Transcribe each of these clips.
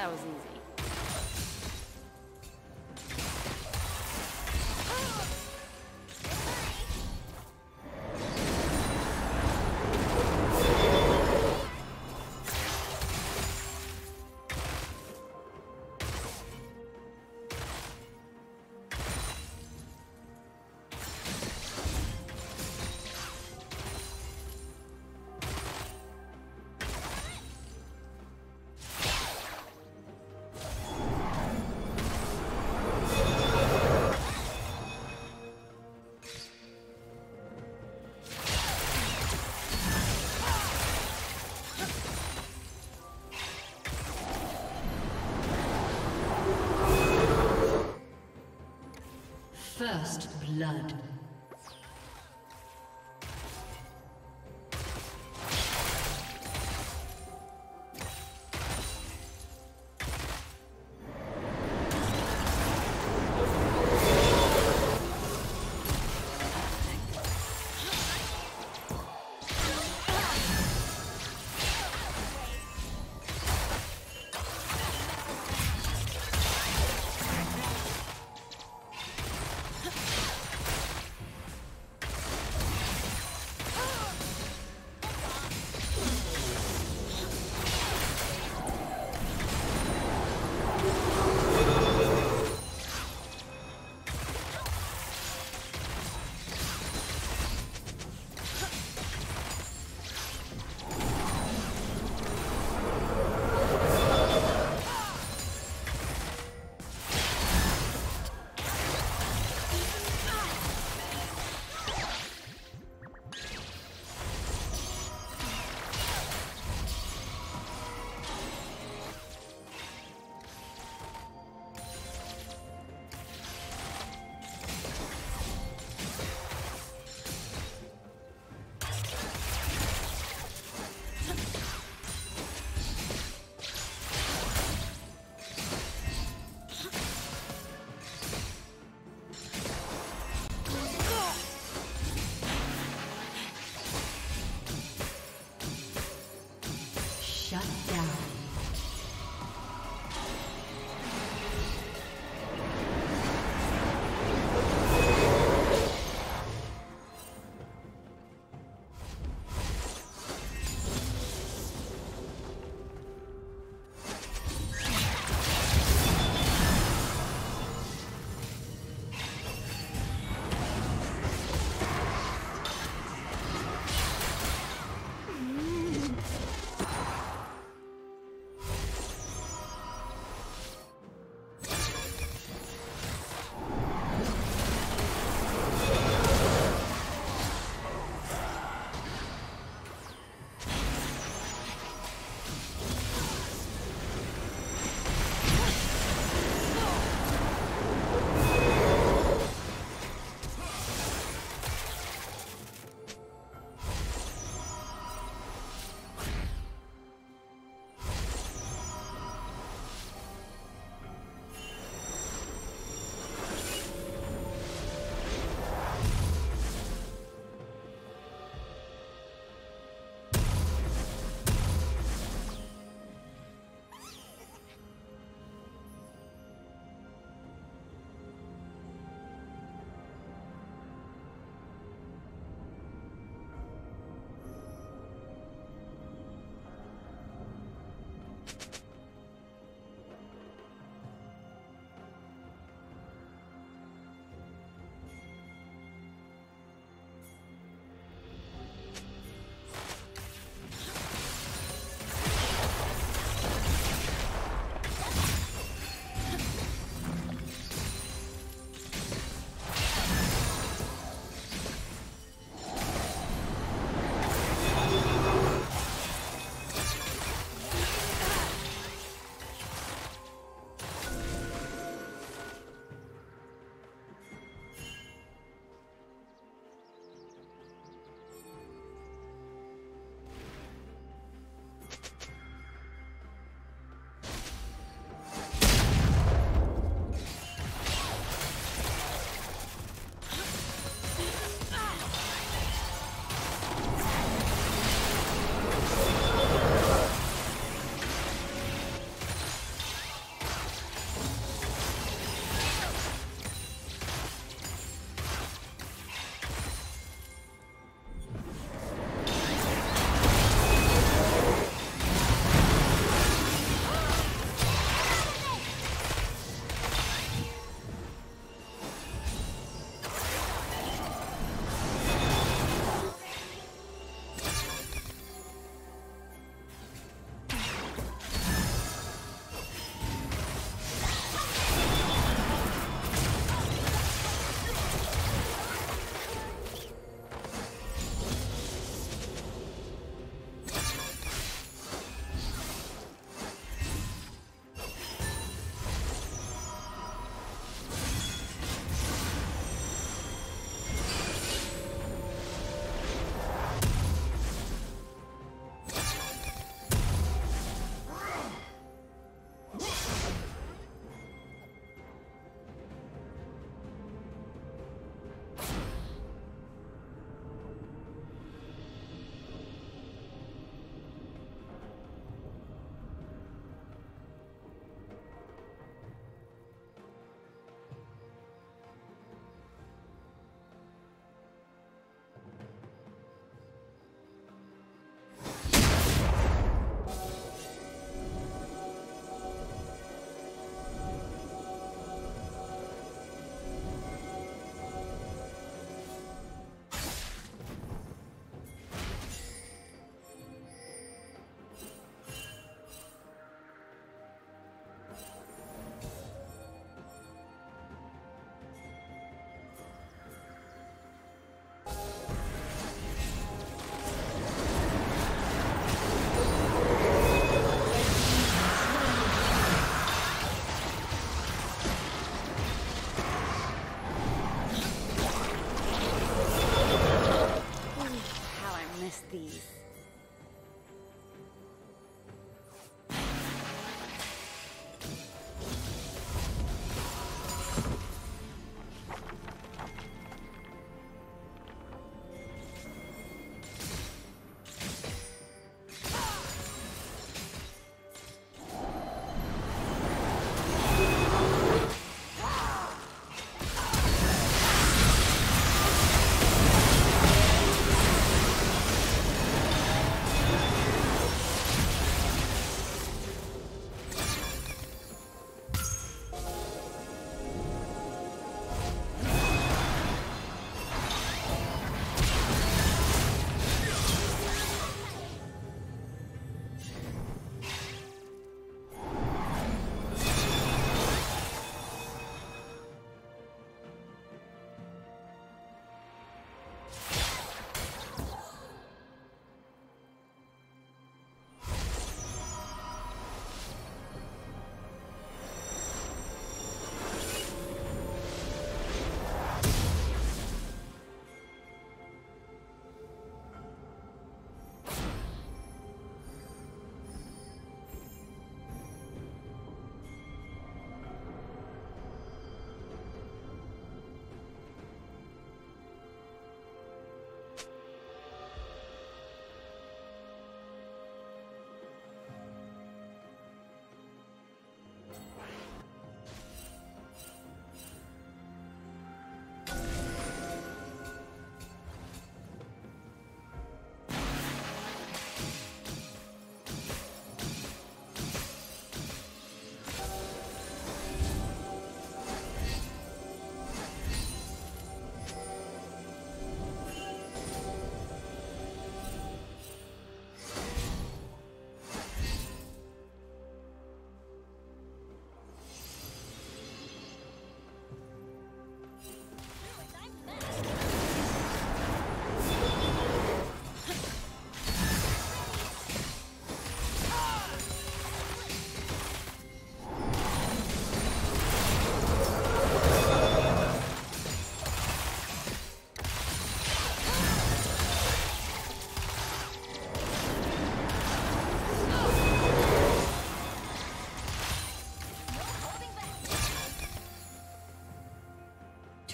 That was easy. First blood.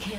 Kill.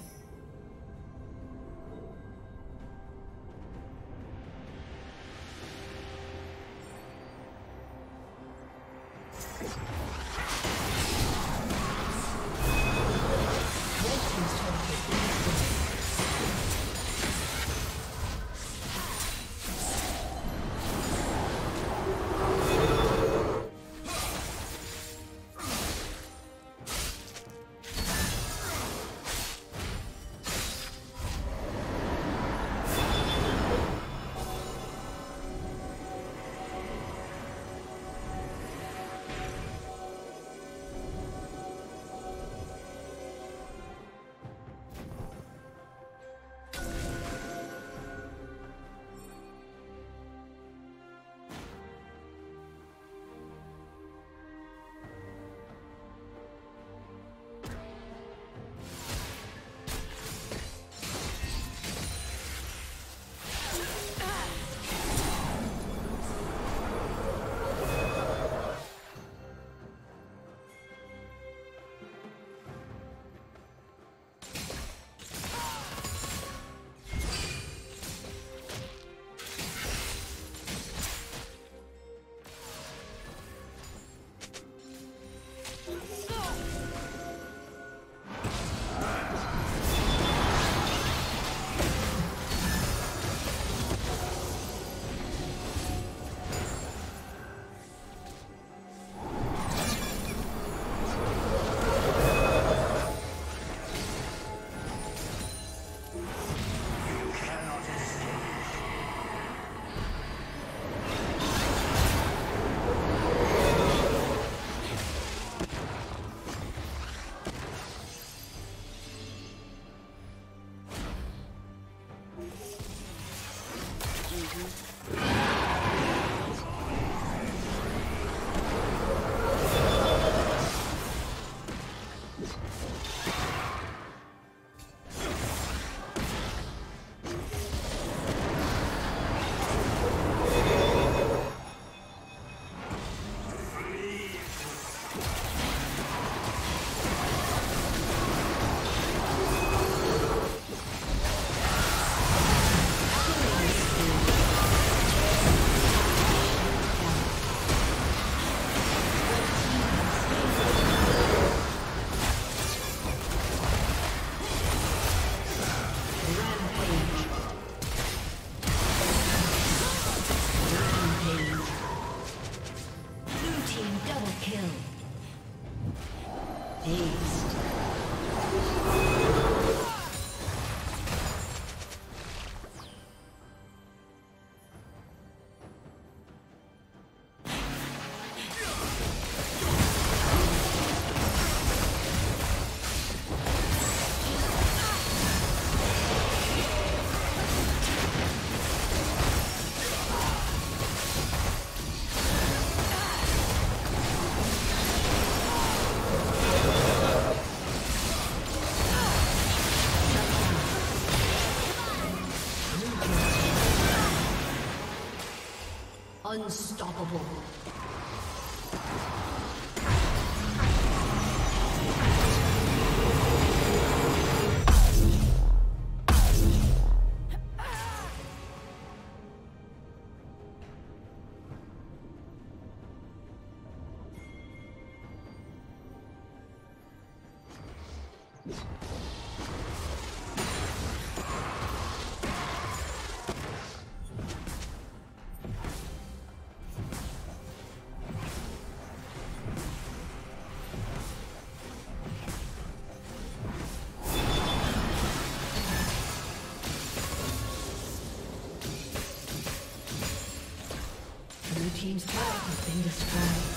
Unstoppable. Team's power has been destroyed.